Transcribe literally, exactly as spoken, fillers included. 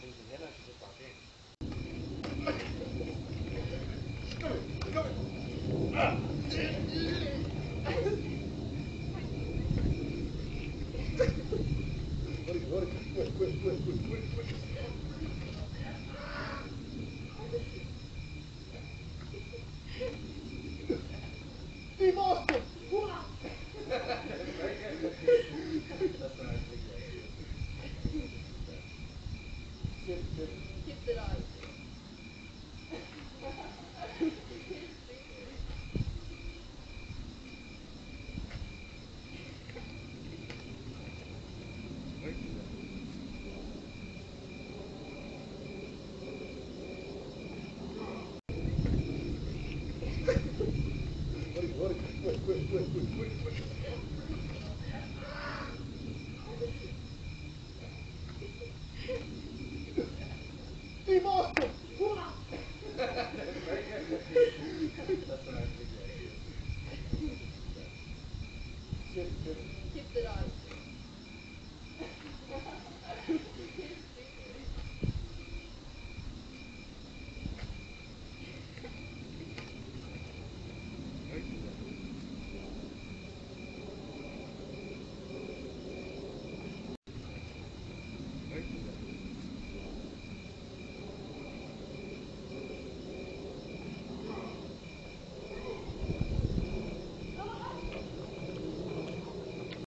Wait, wait, wait, wait, wait, wait.